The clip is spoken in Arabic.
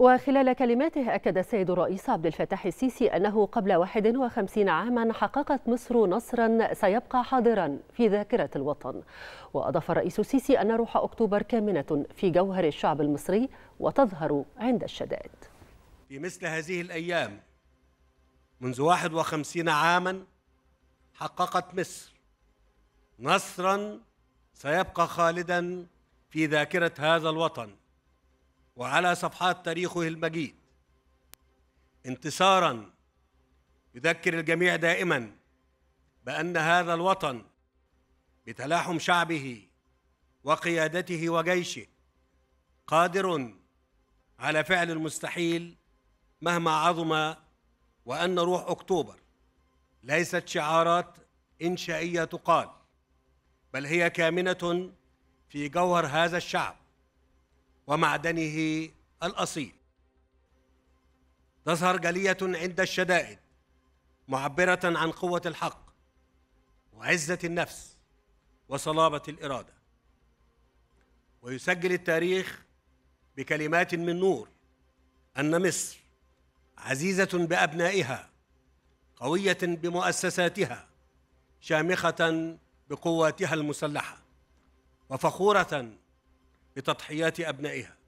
وخلال كلماته أكد السيد الرئيس عبد الفتاح السيسي أنه قبل 51 عاما حققت مصر نصرا سيبقى حاضرا في ذاكرة الوطن. وأضاف الرئيس السيسي أن روح أكتوبر كامنة في جوهر الشعب المصري وتظهر عند الشدائد. في مثل هذه الأيام منذ 51 عاما حققت مصر نصرا سيبقى خالدا في ذاكرة هذا الوطن وعلى صفحات تاريخه المجيد، انتصارا يذكر الجميع دائما بأن هذا الوطن بتلاحم شعبه وقيادته وجيشه قادر على فعل المستحيل مهما عظم، وأن روح أكتوبر ليست شعارات إنشائية تقال، بل هي كامنة في جوهر هذا الشعب ومعدنه الأصيل. تظهر جلية عند الشدائد معبرة عن قوة الحق وعزة النفس وصلابة الإرادة. ويسجل التاريخ بكلمات من نور أن مصر عزيزة بأبنائها، قوية بمؤسساتها، شامخة بقواتها المسلحة، وفخورة بتضحيات أبنائها.